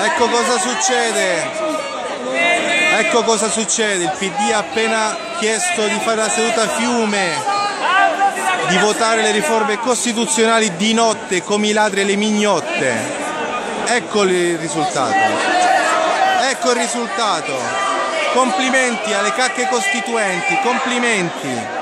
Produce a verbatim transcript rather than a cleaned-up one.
Ecco cosa succede. Ecco cosa succede, il P D ha appena chiesto di fare la seduta a Fiume, di votare le riforme costituzionali di notte come i ladri e le mignotte. Ecco il risultato, ecco il risultato. Complimenti alle cacche costituenti, complimenti.